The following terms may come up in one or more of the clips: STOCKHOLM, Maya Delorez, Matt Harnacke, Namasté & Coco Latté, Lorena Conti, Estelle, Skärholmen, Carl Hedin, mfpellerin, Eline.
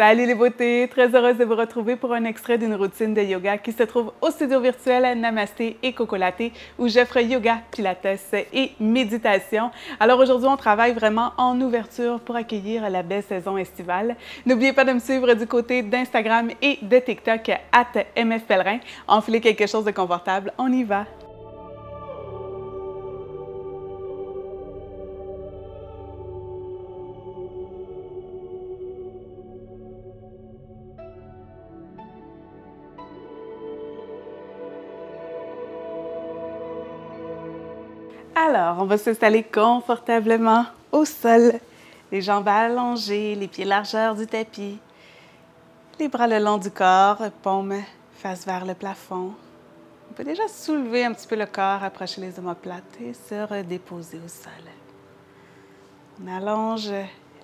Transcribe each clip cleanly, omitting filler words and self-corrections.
Salut les beautés! Très heureuse de vous retrouver pour un extrait d'une routine de yoga qui se trouve au studio virtuel à Namasté et Coco Latté où j'offre yoga, pilates et méditation. Alors aujourd'hui, on travaille vraiment en ouverture pour accueillir la belle saison estivale. N'oubliez pas de me suivre du côté d'Instagram et de TikTok @mfpellerin. Enfilez quelque chose de confortable, on y va! Alors, on va s'installer confortablement au sol, les jambes allongées, les pieds largeur du tapis, les bras le long du corps, paume face vers le plafond. On peut déjà soulever un petit peu le corps, approcher les omoplates et se redéposer au sol. On allonge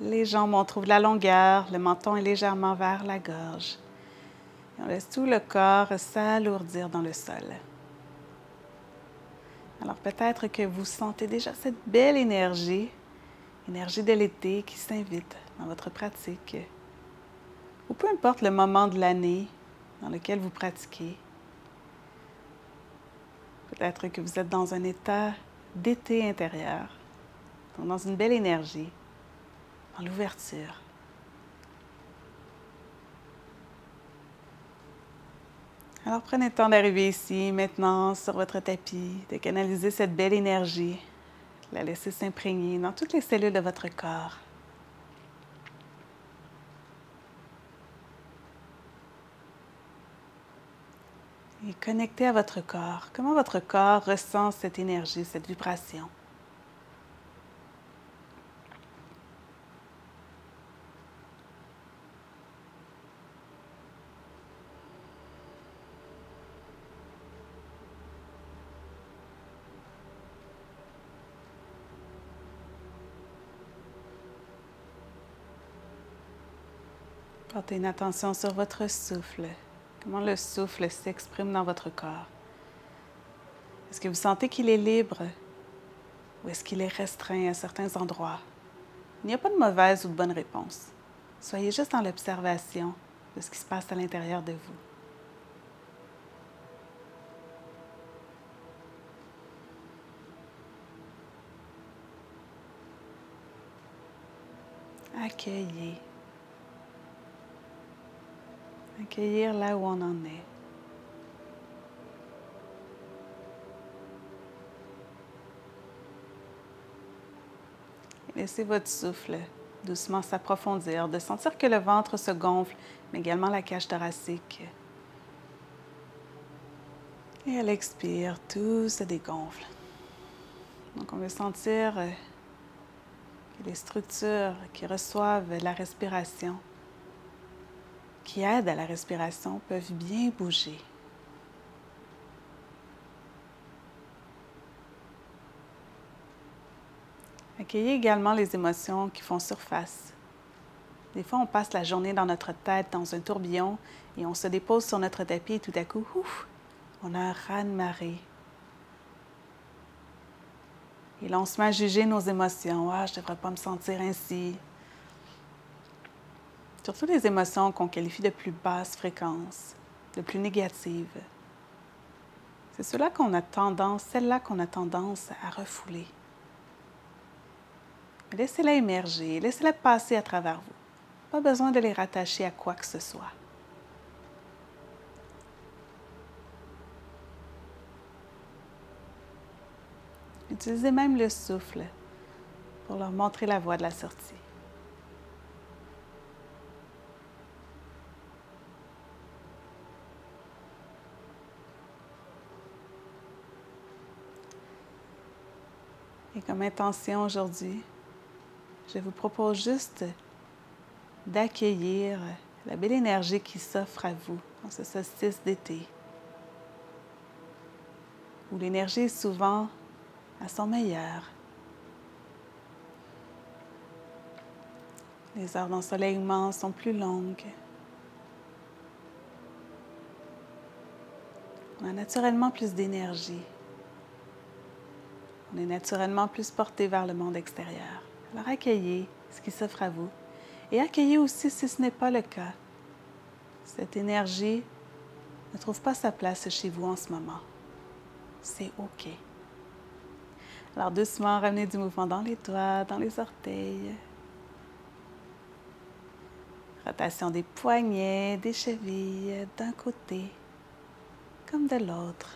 les jambes, on trouve de la longueur, le menton est légèrement vers la gorge. Et on laisse tout le corps s'alourdir dans le sol. Alors peut-être que vous sentez déjà cette belle énergie de l'été qui s'invite dans votre pratique. Ou peu importe le moment de l'année dans lequel vous pratiquez. Peut-être que vous êtes dans un état d'été intérieur, donc dans une belle énergie, dans l'ouverture. Alors, prenez le temps d'arriver ici, maintenant, sur votre tapis, de canaliser cette belle énergie, de la laisser s'imprégner dans toutes les cellules de votre corps. Et connectez à votre corps. Comment votre corps ressent cette énergie, cette vibration? Portez une attention sur votre souffle. Comment le souffle s'exprime dans votre corps? Est-ce que vous sentez qu'il est libre ou est-ce qu'il est restreint à certains endroits? Il n'y a pas de mauvaise ou de bonne réponse. Soyez juste dans l'observation de ce qui se passe à l'intérieur de vous. Accueillez. Accueillir là où on en est. Laissez votre souffle doucement s'approfondir, de sentir que le ventre se gonfle, mais également la cage thoracique. Et à l'expire, tout se dégonfle. Donc on veut sentir les structures qui reçoivent la respiration qui aident à la respiration peuvent bien bouger. Accueillez également les émotions qui font surface. Des fois, on passe la journée dans notre tête, dans un tourbillon, et on se dépose sur notre tapis et tout à coup, ouf, on a un raz-de-marée. Et là, on se met à juger nos émotions. « Ah, je ne devrais pas me sentir ainsi. » Surtout les émotions qu'on qualifie de plus basse fréquence, de plus négatives. C'est celles-là qu'on a tendance à refouler. Laissez-la émerger, laissez-la passer à travers vous. Pas besoin de les rattacher à quoi que ce soit. Utilisez même le souffle pour leur montrer la voie de la sortie. Et comme intention aujourd'hui, je vous propose juste d'accueillir la belle énergie qui s'offre à vous dans ce solstice d'été, où l'énergie est souvent à son meilleur. Les heures d'ensoleillement sont plus longues. On a naturellement plus d'énergie. On est naturellement plus porté vers le monde extérieur. Alors accueillez ce qui s'offre à vous et accueillez aussi, si ce n'est pas le cas, cette énergie ne trouve pas sa place chez vous en ce moment. C'est OK. Alors doucement, ramenez du mouvement dans les doigts, dans les orteils. Rotation des poignets, des chevilles, d'un côté comme de l'autre.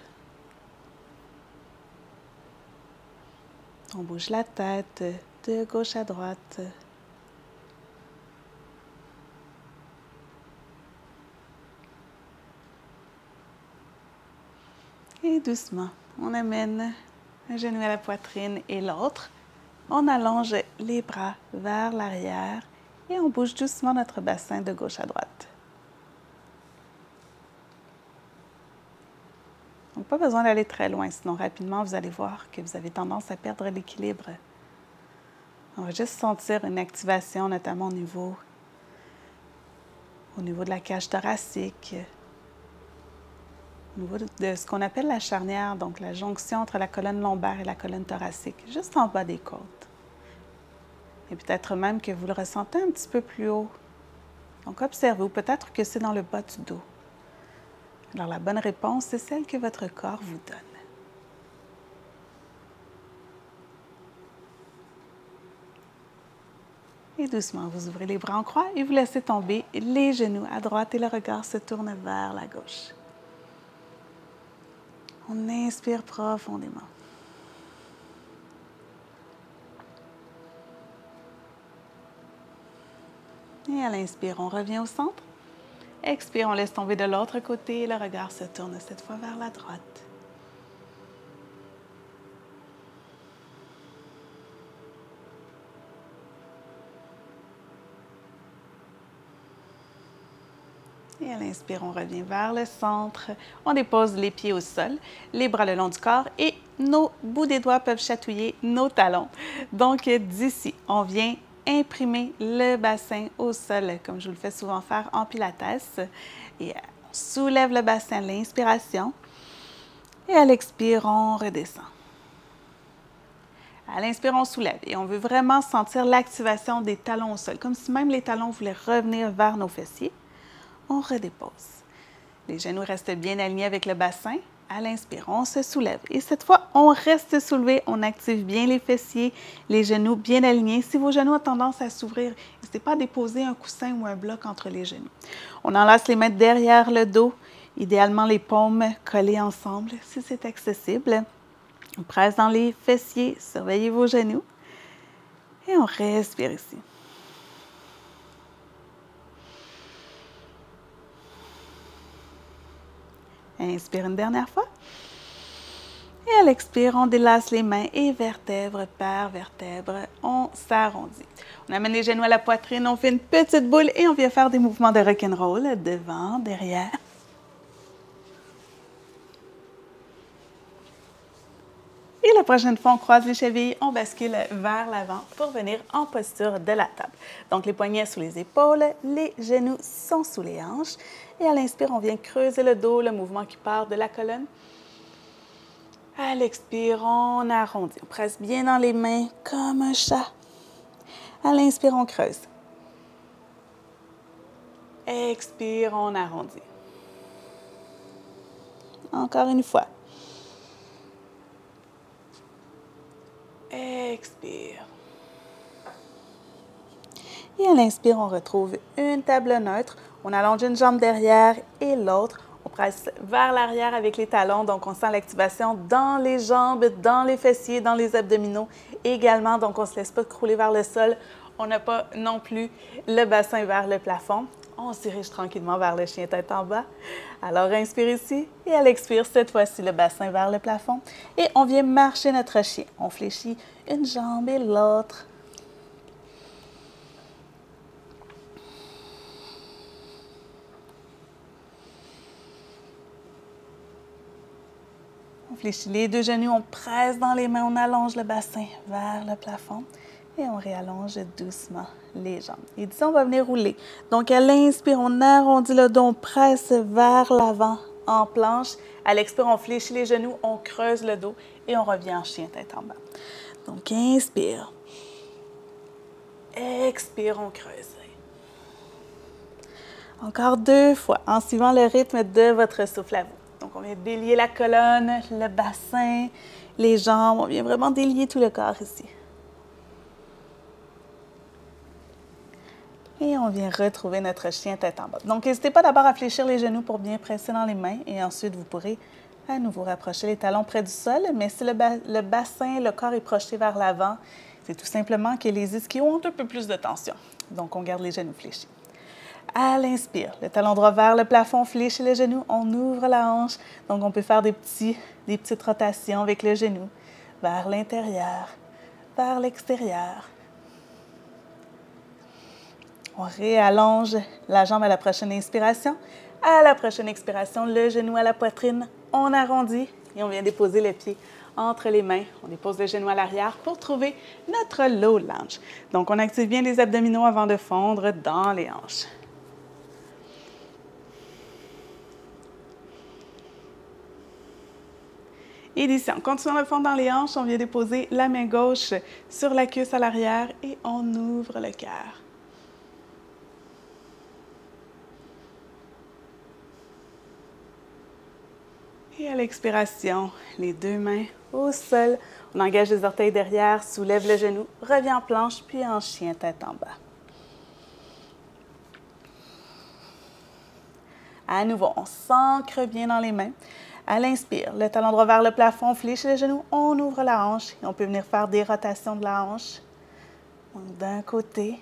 On bouge la tête de gauche à droite. Et doucement, on amène un genou à la poitrine et l'autre. On allonge les bras vers l'arrière. Et on bouge doucement notre bassin de gauche à droite. Donc, pas besoin d'aller très loin, sinon rapidement, vous allez voir que vous avez tendance à perdre l'équilibre. On va juste sentir une activation, notamment au niveau de la cage thoracique, au niveau de ce qu'on appelle la charnière, donc la jonction entre la colonne lombaire et la colonne thoracique, juste en bas des côtes. Et peut-être même que vous le ressentez un petit peu plus haut. Donc, observez, ou peut-être que c'est dans le bas du dos. Alors, la bonne réponse, c'est celle que votre corps vous donne. Et doucement, vous ouvrez les bras en croix et vous laissez tomber les genoux à droite et le regard se tourne vers la gauche. On inspire profondément. Et à l'inspire, on revient au centre. Expire, on laisse tomber de l'autre côté. Le regard se tourne cette fois vers la droite. Et à l'inspire, on revient vers le centre. On dépose les pieds au sol, les bras le long du corps et nos bouts des doigts peuvent chatouiller nos talons. Donc d'ici, on vient imprimer le bassin au sol, comme je vous le fais souvent faire en pilates. Et on soulève le bassin à l'inspiration. Et à l'expire, on redescend. À l'inspire, on soulève. Et on veut vraiment sentir l'activation des talons au sol, comme si même les talons voulaient revenir vers nos fessiers. On redépose. Les genoux restent bien alignés avec le bassin. À l'inspire, on se soulève. Et cette fois, on reste soulevé. On active bien les fessiers, les genoux bien alignés. Si vos genoux ont tendance à s'ouvrir, n'hésitez pas à déposer un coussin ou un bloc entre les genoux. On enlace les mains derrière le dos, idéalement les paumes collées ensemble, si c'est accessible. On presse dans les fessiers, surveillez vos genoux. Et on respire ici. Inspire une dernière fois. Et à l'expire, on délace les mains et vertèbre par vertèbre, on s'arrondit. On amène les genoux à la poitrine, on fait une petite boule et on vient faire des mouvements de rock'n'roll devant, derrière. Et la prochaine fois, on croise les chevilles, on bascule vers l'avant pour venir en posture de la table. Donc, les poignets sous les épaules, les genoux sont sous les hanches. Et à l'inspire, on vient creuser le dos, le mouvement qui part de la colonne. À l'expire, on arrondit. On presse bien dans les mains comme un chat. À l'inspire, on creuse. Expire, on arrondit. Encore une fois. Expire. Et à l'inspire, on retrouve une table neutre. On allonge une jambe derrière et l'autre. On presse vers l'arrière avec les talons. Donc, on sent l'activation dans les jambes, dans les fessiers, dans les abdominaux également. Donc, on ne se laisse pas crouler vers le sol. On n'a pas non plus le bassin vers le plafond. On se dirige tranquillement vers le chien tête en bas. Alors, inspire ici et à l'expire, cette fois-ci, le bassin vers le plafond. Et on vient marcher notre chien. On fléchit une jambe et l'autre. On fléchit les deux genoux, on presse dans les mains, on allonge le bassin vers le plafond. Et on réallonge doucement les jambes. Et disons, on va venir rouler. Donc, à l'inspire, on arrondit le dos, on presse vers l'avant en planche. À l'expire, on fléchit les genoux, on creuse le dos et on revient en chien tête en bas. Donc, inspire. Expire, on creuse. Encore deux fois, en suivant le rythme de votre souffle à vous. Donc, on vient délier la colonne, le bassin, les jambes. On vient vraiment délier tout le corps ici. Et on vient retrouver notre chien tête en bas. Donc, n'hésitez pas d'abord à fléchir les genoux pour bien presser dans les mains. Et ensuite, vous pourrez à nouveau rapprocher les talons près du sol. Mais si le bassin, le corps est projeté vers l'avant, c'est tout simplement que les ischios ont un peu plus de tension. Donc, on garde les genoux fléchis. À l'inspire, le talon droit vers le plafond, fléchit le genou, on ouvre la hanche. Donc, on peut faire des petites rotations avec le genou vers l'intérieur, vers l'extérieur. On réallonge la jambe à la prochaine inspiration. À la prochaine expiration, le genou à la poitrine, on arrondit et on vient déposer le pied entre les mains. On dépose le genou à l'arrière pour trouver notre low lunge. Donc, on active bien les abdominaux avant de fondre dans les hanches. Et d'ici, en continuant le fond dans les hanches, on vient déposer la main gauche sur la cuisse à l'arrière et on ouvre le cœur. Et à l'expiration, les deux mains au sol. On engage les orteils derrière, soulève le genou, revient en planche, puis en chien tête en bas. À nouveau, on s'ancre bien dans les mains. À l'inspire, le talon droit vers le plafond, fléchit les genoux, on ouvre la hanche. Et on peut venir faire des rotations de la hanche. Donc, d'un côté,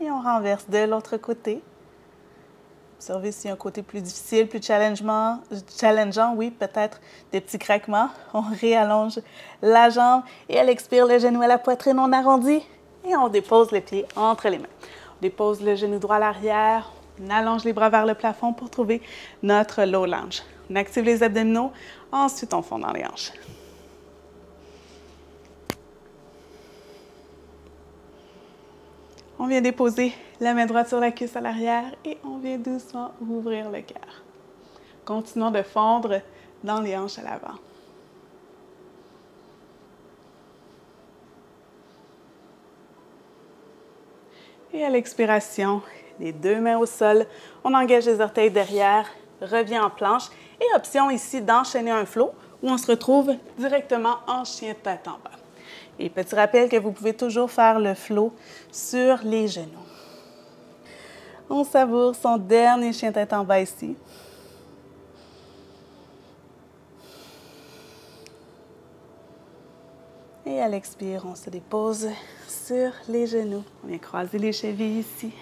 et on renverse de l'autre côté. Observez s'il y a un côté plus difficile, plus challengeant, oui, peut-être des petits craquements. On réallonge la jambe et elle expire le genou à la poitrine, on arrondit et on dépose les pieds entre les mains. On dépose le genou droit à l'arrière, on allonge les bras vers le plafond pour trouver notre low lunge. On active les abdominaux, ensuite on fond dans les hanches. On vient déposer la main droite sur la cuisse à l'arrière et on vient doucement ouvrir le cœur. Continuons de fondre dans les hanches à l'avant. Et à l'expiration, les deux mains au sol, on engage les orteils derrière, revient en planche et option ici d'enchaîner un flow où on se retrouve directement en chien tête en bas. Et petit rappel que vous pouvez toujours faire le flow sur les genoux. On savoure son dernier chien tête en bas ici. Et à l'expire, on se dépose sur les genoux. On vient croiser les chevilles ici.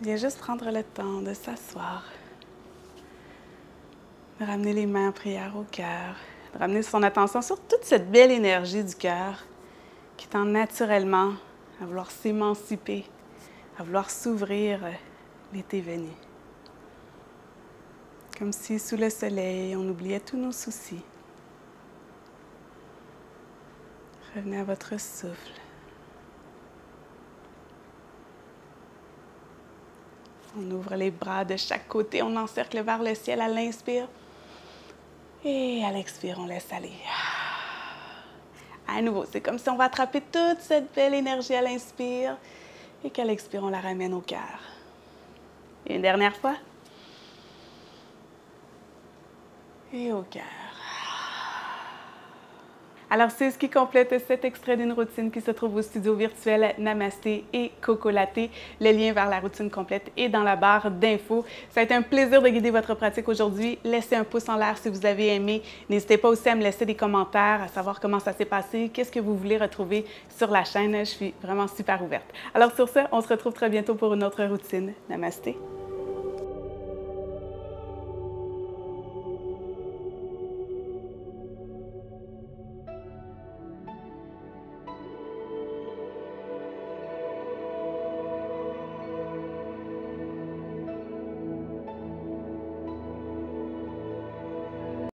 On vient juste prendre le temps de s'asseoir, de ramener les mains en prière au cœur. Ramener son attention sur toute cette belle énergie du cœur qui tend naturellement à vouloir s'émanciper, à vouloir s'ouvrir l'été venu. Comme si, sous le soleil, on oubliait tous nos soucis. Revenez à votre souffle. On ouvre les bras de chaque côté, on encercle vers le ciel à l'inspire. Et à l'expire, on laisse aller. À nouveau, c'est comme si on va attraper toute cette belle énergie à l'inspire et qu'à l'expire, on la ramène au cœur. Et une dernière fois. Et au cœur. Alors, c'est ce qui complète cet extrait d'une routine qui se trouve au studio virtuel Namasté et Coco Latté. Le lien vers la routine complète est dans la barre d'infos. Ça a été un plaisir de guider votre pratique aujourd'hui. Laissez un pouce en l'air si vous avez aimé. N'hésitez pas aussi à me laisser des commentaires, à savoir comment ça s'est passé, qu'est-ce que vous voulez retrouver sur la chaîne. Je suis vraiment super ouverte. Alors sur ce, on se retrouve très bientôt pour une autre routine. Namasté.